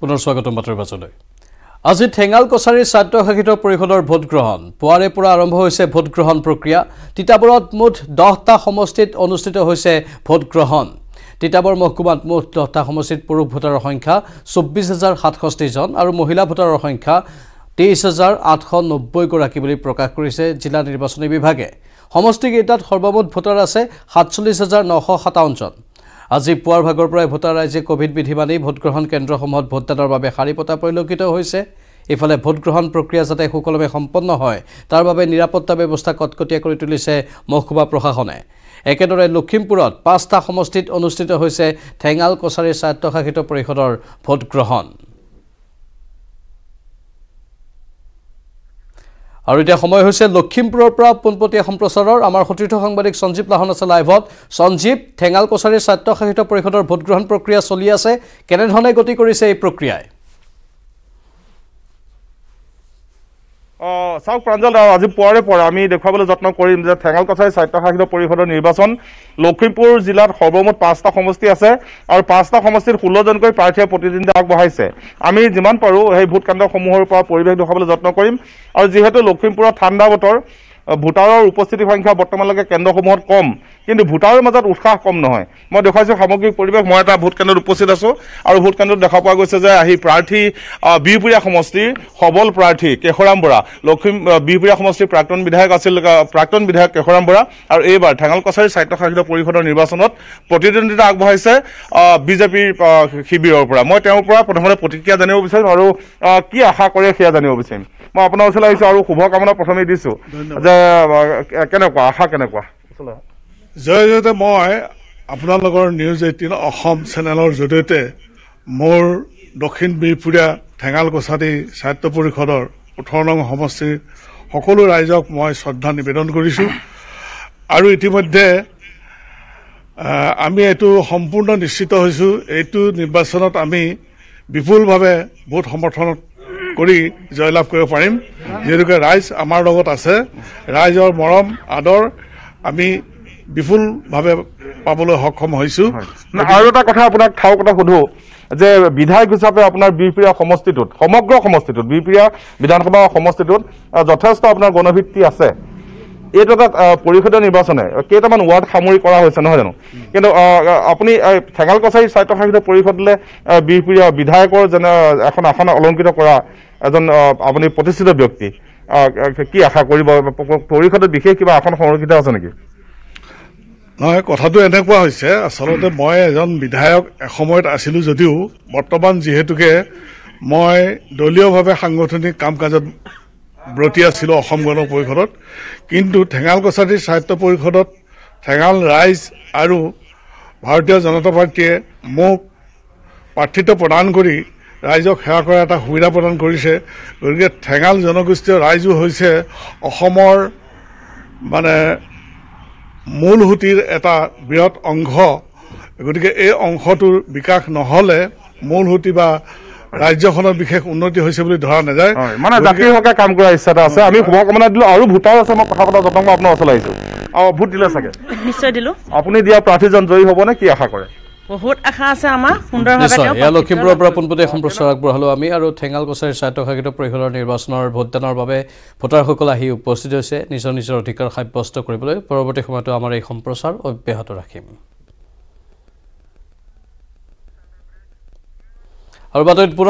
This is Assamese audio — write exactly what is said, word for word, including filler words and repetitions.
পুনৰ স্বাগতম বাতৰি বাছলৈ আজি ঠেঙাল কছাৰী ছাত্ৰ শাখিত পৰিষদৰ ভোট গ্ৰহণ পুৱাৰে পৰা আৰম্ভ হৈছে ভোট গ্ৰহণ প্ৰক্ৰিয়া তিতাবৰত মুঠ দহটা সমষ্টিত অনুষ্ঠিত হৈছে ভোট গ্ৰহণ তিতাবৰ মহকুমাত মুঠ দহটা সমষ্টিত পুৰুষ ভোটাৰৰ সংখ্যা চৌব্বিছ হাজাৰ সাতষষ্ঠি জন আৰু মহিলা ভোটাৰৰ সংখ্যা তেইছ হাজাৰ আঠশ নব্বৈ গৰাকী বুলি প্ৰকাশ কৰিছে জিলা নিৰ্বাচনী বিভাগে সমষ্টি গেটাত সৰ্বমুঠ ভোটাৰ আছে সাতচল্লিছ হাজাৰ নশ সাতাৱন্ন জন আজি পুৱাৰ ভাগৰ পৰা ভোটাৰ ৰাইজে কোভিড বিধি মানি ভোট গ্ৰহণ কেন্দ্ৰসমূহত ভোটদানৰ বাবে শাৰী পতা পৰিলক্ষিত হৈছে ইফালে ভোট গ্ৰহণ প্ৰক্ৰিয়া যাতে সুকলমে সম্পন্ন হয় তাৰ বাবে নিৰাপত্তা ব্যৱস্থা কটকটীয়া কৰি তুলিছে মহকুমা প্ৰশাসনে একেদৰে লক্ষীমপুৰত পাঁচটা সমষ্টিত অনুষ্ঠিত হৈছে ঠেঙাল কছাৰী ছাত্ৰ শাখিত পৰিষদৰ ভোট গ্ৰহণ আৰু এতিয়া সময় হৈছে লক্ষীমপুৰৰ পৰা পুনপতীয়া সম্প্ৰচাৰৰ আমাৰ সতীৰ্থ সাংবাদিক সঞ্জীৱ লাহন আছে লাইভত সঞ্জীৱ ঠেঙাল কছাৰী ছাত্ৰ শাখিত পৰিষদৰ ভোট গ্ৰহণ প্ৰক্ৰিয়া চলি আছে কেনে ধৰণে গতি কৰিছে এই প্ৰক্ৰিয়াই অ সাউক প্ৰাঞ্জল ৰাও আজি পুৱাৰে পৰা আমি দেখাবলৈ যত্ন কৰিম যে ঠেঙাল কছাৰী ছাত্ৰ শাখিত পৰিষদৰ নিৰ্বাচন লক্ষীমপুৰ জিলাত সৰ্বমুঠ পাঁচটা সমষ্টি আছে আৰু পাঁচটা সমষ্টিৰ ষোল্ল জনকৈ প্ৰাৰ্থীয়ে প্ৰতিদিনতে আগবঢ়াইছে আমি যিমান পাৰো এই ভোট কেন্দ্ৰসমূহৰ পৰা পৰিৱেশ দেখাবলৈ যত্ন কৰিম আৰু যিহেতু লক্ষীমপুৰত ঠাণ্ডা বতৰ ভোটাৰৰ উপস্থিতি সংখ্যা বৰ্তমানলৈকে কেন্দ্ৰসমূহত কম কিন্তু ভোটাৰৰ মাজত উৎসাহ কম নহয় মই দেখাইছো সামগ্ৰিক পৰিৱেশ মই এটা ভোট কেন্দ্ৰত উপস্থিত আছো আৰু ভোট কেন্দ্ৰত দেখা পোৱা গৈছে যে আহি প্ৰাৰ্থী বিপুৰীয়া সমষ্টিৰ সবল প্ৰাৰ্থী কেশৰাম বৰা লক্ষী বিপুৰীয়া সমষ্টিৰ প্ৰাক্তন বিধায়ক আছিল প্ৰাক্তন বিধায়ক কেশৰাম বৰা আৰু এইবাৰ ঠেঙাল কছাৰী ছাত্ৰ শাখিত পৰিষদৰ নিৰ্বাচনত প্ৰতিদ্বন্দ্বিতা আগবঢ়াইছে বিজেপিৰ শিবিৰৰ পৰা মই তেওঁৰ পৰা প্ৰথমতে প্ৰতিক্ৰিয়া জানিব বিচাৰিম আৰু কি আশা কৰে সেয়া জানিব বিচাৰিম মই আপোনাৰ ওচৰলৈ আহিছো আৰু শুভকামনা প্ৰথমে দিছো কেনেকুৱা আশা কেনেকুৱা জয় জয়তে মই আপোনালোকৰ নিউজ এইটিন অসম চেনেলৰ জৰিয়তে মোৰ দক্ষিণ বিপুৰীয়া ঠেঙাল কছাৰী ছাত্ৰ পৰিষদৰ ওঠৰ নং সমষ্টিৰ সকলো ৰাইজক মই শ্ৰদ্ধা নিবেদন কৰিছোঁ আৰু ইতিমধ্যে আমি এইটো সম্পূৰ্ণ নিশ্চিত হৈছোঁ এইটো নিৰ্বাচনত আমি বিপুলভাৱে ভোট সমৰ্থনত কৰি জয়লাভ কৰিব পাৰিম যেহেতুকে ৰাইজ আমাৰ লগত আছে ৰাইজৰ মৰম আদৰ আমি বিপুলভাৱে পাবলৈ সক্ষম হৈছোঁ আৰু এটা কথা আপোনাক ঠাও কথা সোধো যে বিধায়ক হিচাপে আপোনাৰ বিপুৰীয়া সমষ্টিটোত সমগ্ৰ সমষ্টিটোত বিপুৰীয়া বিধানসভা সমষ্টিটোত যথেষ্ট আপোনাৰ গণভিত্তি আছে এইটো এটা পৰিষদীয় নিৰ্বাচনে কেইটামান ৱাৰ্ড সামৰি কৰা হৈছে নহয় জানো কিন্তু আপুনি ঠেঙাল কছাৰী ছাত্ৰ শাখিত পৰিষদলৈ বিপুৰীয়া বিধায়কৰ যেনে এখন আসন অলংকৃত কৰা এজন আপুনি প্ৰতিষ্ঠিত ব্যক্তি কি আশা কৰিব পৰিষদত বিশেষ কিবা আসন সংৰক্ষিত আছে নেকি নহয় কথাটো এনেকুৱা হৈছে আচলতে মই এজন বিধায়ক এসময়ত আছিলোঁ যদিও বৰ্তমান যিহেতুকে মই দলীয়ভাৱে সাংগঠনিক কাম কাজত ব্ৰতী আছিলোঁ অসম গণ পৰিষদত কিন্তু ঠেঙাল কছাৰী ছাত্ৰ পৰিষদত ঠেঙাল ৰাইজ আৰু ভাৰতীয় জনতা পাৰ্টীয়ে মোক প্ৰাৰ্থিত্ব প্ৰদান কৰি ৰাইজক সেৱা কৰা এটা সুবিধা প্ৰদান কৰিছে গতিকে ঠেঙাল জনগোষ্ঠীয় ৰাইজো হৈছে অসমৰ মানে মূল সুঁতিৰ এটা বৃহৎ অংশ গতিকে এই অংশটোৰ বিকাশ নহ'লে মূল সুঁতি বা ৰাজ্যখনৰ বিশেষ উন্নতি হৈছে বুলি ধৰা নাযায় মানে জাতিৰ হকে কাম কৰাৰ ইচ্ছা এটা আছে আমি শুভকামনা দিলোঁ আৰু ভোটাৰ আছে মই কথা কথা যতংক আপোনাৰ ওচৰলৈ আহিছোঁ ভোট দিলে চাগে নিশ্চয় দিলোঁ আপুনি দিয়া প্ৰাৰ্থীজন জয়ী হ'বনে কি আশা কৰে বহুত আশা আছে আমাৰ সুন্দৰভাৱে লক্ষীমপুৰৰ পৰা পুনপতীয়া সম্প্ৰচাৰ আগবঢ়ালো আমি আৰু ঠেঙাল কছাৰী ছাত্ৰ শাখিত পৰিষদৰ নিৰ্বাচনৰ ভোটদানৰ বাবে ভোটাৰসকল আহি উপস্থিত হৈছে নিজৰ নিজৰ অধিকাৰ সাব্যস্ত কৰিবলৈ পৰৱৰ্তী সময়তো আমাৰ এই সম্প্ৰচাৰ অব্যাহত ৰাখিম আৰু বাতৰিত পুনৰ